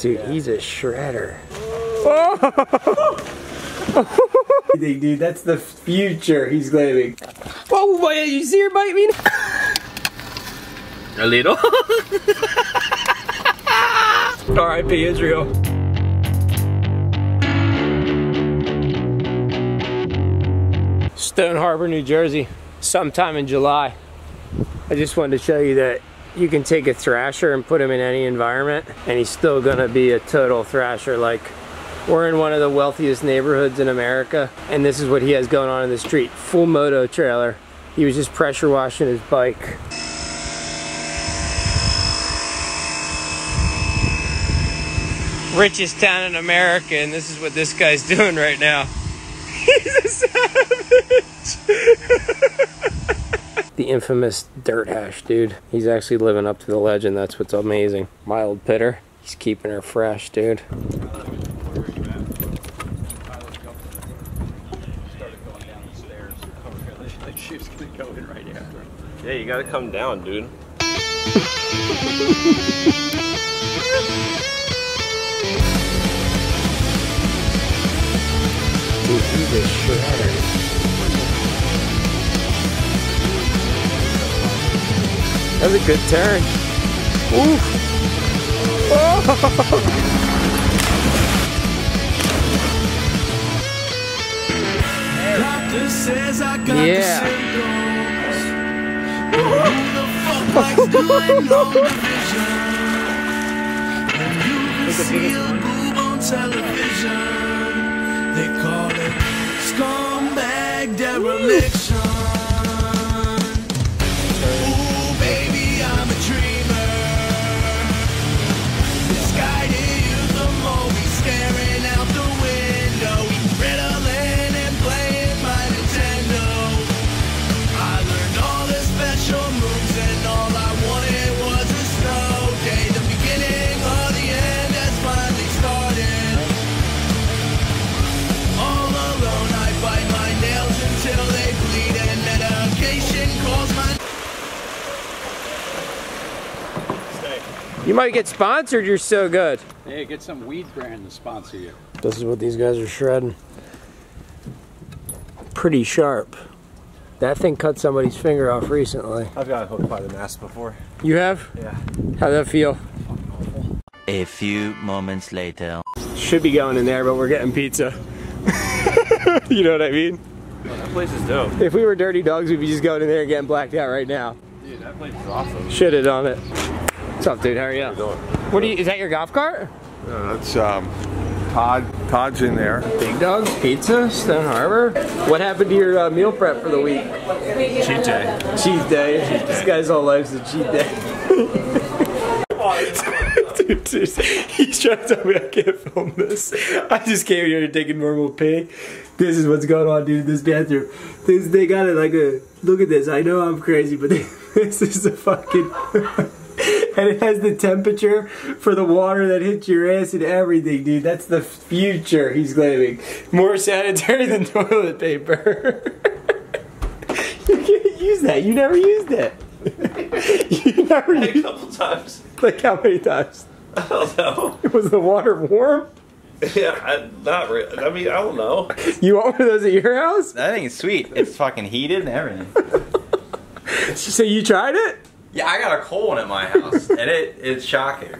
Dude, he's a shredder. Oh! Dude, that's the future he's claiming. Oh my, you see her bite me? A little. R.I.P. Israel. Stone Harbor, New Jersey, sometime in July. I just wanted to show you that you can take a thrasher and put him in any environment and he's still gonna be a total thrasher. Like, we're in one of the wealthiest neighborhoods in America and this is what he has going on in the street. Full moto trailer. He was just pressure washing his bike. Richest town in America, and this is what this guy's doing right now. He's a savage! The infamous dirt hash, dude. He's actually living up to the legend. That's what's amazing. My old pitter. He's keeping her fresh, dude. Yeah, you gotta come down, dude. Dude, he's a shredder. That was a good turn. Oof. Oh. Yeah. You might get sponsored, you're so good. Hey, get some weed brand to sponsor you. This is what these guys are shredding. Pretty sharp. That thing cut somebody's finger off recently. I've got hooked by the mask before. You have? Yeah. How'd that feel? Fucking awful. A few moments later. Should be going in there, but we're getting pizza. You know what I mean? Well, that place is dope. If we were dirty dogs, we'd be just going in there and getting blacked out right now. Dude, that place is awesome. Shitted on it. What's up, dude? How are you? How you doing? What are you? Is that your golf cart? No, that's Todd's in there. Big Dog's Pizza, Stone Harbor. What happened to your meal prep for the week? Cheat day. Cheat day. This guy's whole life's a cheat day. dude, he's trying to tell me I can't film this. I just came here to take a normal pig. This is what's going on, dude. This bathroom. They got it like a. Look at this. I know I'm crazy, but this is a fucking. And it has the temperature for the water that hits your ass and everything, dude. That's the future he's claiming. More sanitary than toilet paper. You can't use that. You never used it. You never used it. A couple times. Like how many times? I don't know. Was the water warm? Yeah, not really. I mean, I don't know. You want one of those at your house? That thing is sweet. It's fucking heated and everything. So you tried it? Yeah, I got a cold one at my house, and it's shocking.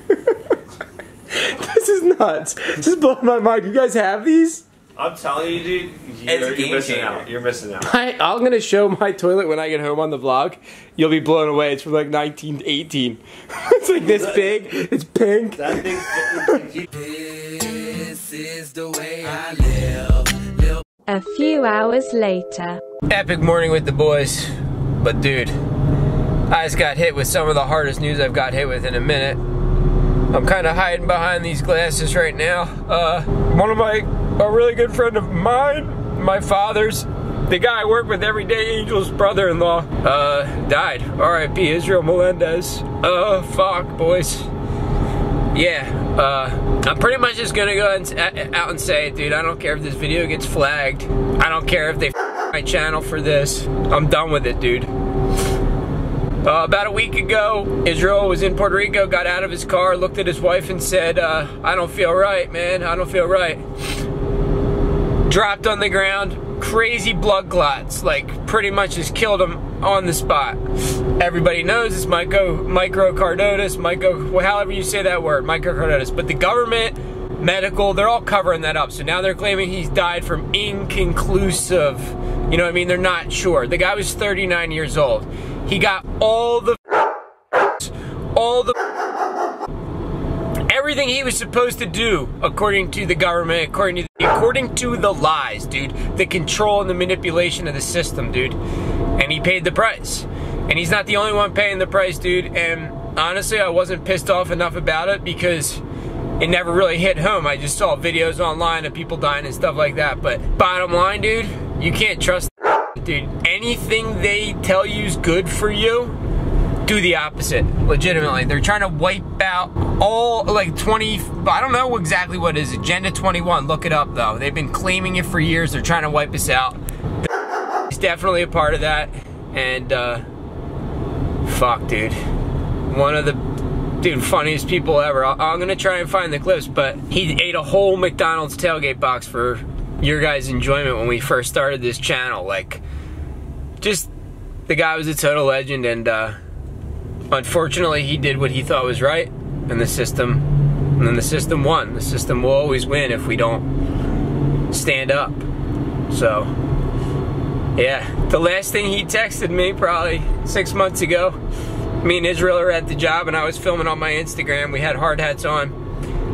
This is nuts. This is blowing my mind. You guys have these? I'm telling you, dude. You're missing out. You're missing out. I'm going to show my toilet when I get home on the vlog. You'll be blown away. It's from like 1918. It's like this big. It's pink. That thing's this is the way I live. A few hours later. Epic morning with the boys. But dude. I just got hit with some of the hardest news I've got hit with in a minute. I'm kind of hiding behind these glasses right now. One of a really good friend of mine, my father's, the guy I work with every day, Angel's brother-in-law, died. R.I.P. Israel Melendez. Fuck, boys. Yeah, I'm pretty much just gonna go out and say it, dude. I don't care if this video gets flagged. I don't care if they f my channel for this. I'm done with it, dude. About a week ago, Israel was in Puerto Rico, got out of his car, looked at his wife and said, I don't feel right, man, I don't feel right. Dropped on the ground, crazy blood clots, like pretty much just killed him on the spot. Everybody knows it's microcarditis, well, however you say that word, microcarditis, but the government, medical, they're all covering that up. So now they're claiming he's died from inconclusive, you know what I mean? They're not sure. The guy was 39 years old. He got everything he was supposed to do, according to the government, according to the lies, dude. The control and the manipulation of the system, dude. And he paid the price. And he's not the only one paying the price, dude. And honestly, I wasn't pissed off enough about it because it never really hit home. I just saw videos online of people dying and stuff like that. But bottom line, dude, you can't trust. Dude, anything they tell you is good for you, do the opposite, legitimately. They're trying to wipe out all, like, I don't know exactly what it is, Agenda 21, look it up, though. They've been claiming it for years, they're trying to wipe us out. It's definitely a part of that, and, fuck, dude. One of the, dude, funniest people ever. I'm gonna try and find the clips, but he ate a whole McDonald's tailgate box for your guys' enjoyment when we first started this channel. Like, just, the guy was a total legend, and unfortunately he did what he thought was right, and the system won. The system will always win if we don't stand up. So yeah, the last thing he texted me probably 6 months ago, me and Israel are at the job and I was filming on my Instagram. We had hard hats on.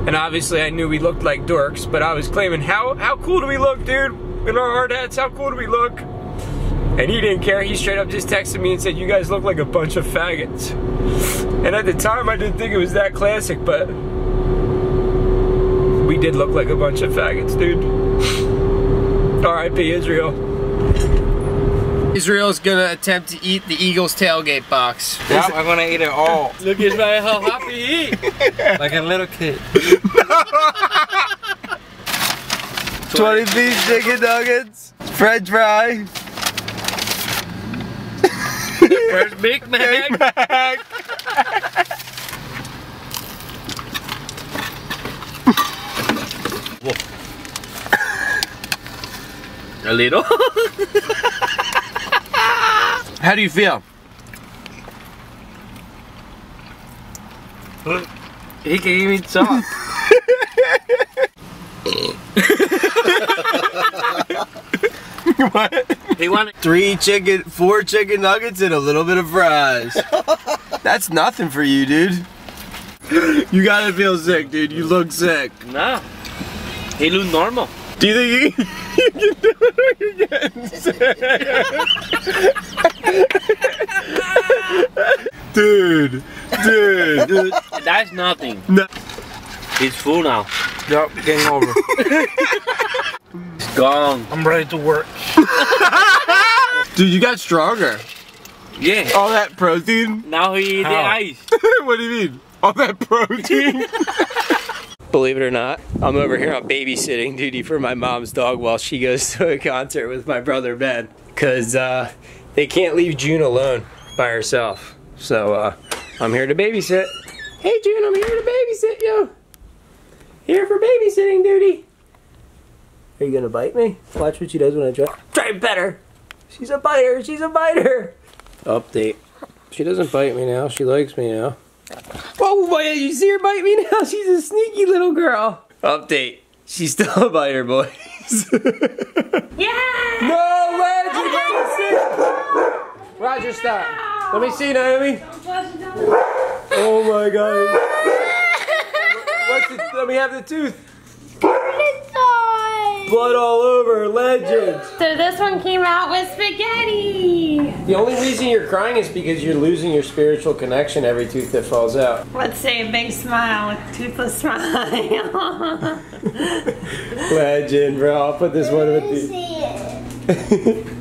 And obviously I knew we looked like dorks, but I was claiming, how cool do we look, dude? In our hard hats, how cool do we look? And he didn't care, he straight up just texted me and said, you guys look like a bunch of faggots. And at the time I didn't think it was that classic, but we did look like a bunch of faggots, dude. R.I.P. Israel. Israel's gonna attempt to eat the Eagles tailgate box. Yeah, I'm gonna eat it all. Look at my how happy he eat. Like a little kid. 20-piece chicken nuggets, french fry. First Big Mac. Big Mac. A little. How do you feel? He can even talk. What? He wanted 4 chicken nuggets and a little bit of fries. That's nothing for you, dude. You gotta feel sick, dude. You look sick. Nah. He look normal. Do you think you can do it when you're getting sick? Dude. That's nothing. No. He's full now. Yup, game over. It's gone. I'm ready to work. Dude, you got stronger. Yeah. All that protein. Now he eats ice. What do you mean? All that protein. Believe it or not, I'm over here on babysitting duty for my mom's dog while she goes to a concert with my brother Ben. Because they can't leave June alone by herself. So I'm here to babysit. Hey June, I'm here to babysit you. Here for babysitting duty. Are you gonna bite me? Watch what she does when I try. Try better. She's a biter, she's a biter. Update. She doesn't bite me now, she likes me now. Oh boy, you see her bite me now? She's a sneaky little girl. Update. She's still a biter, boys. Yeah! No way! You're gonna see. Roger, stop. Let me see, Naomi. Oh my god. What's it? Let me have the tooth. Blood all over, legend. So this one came out with spaghetti. The only reason you're crying is because you're losing your spiritual connection every tooth that falls out. Let's say a big smile with a toothless smile. Legend, bro. I'll put this one with you.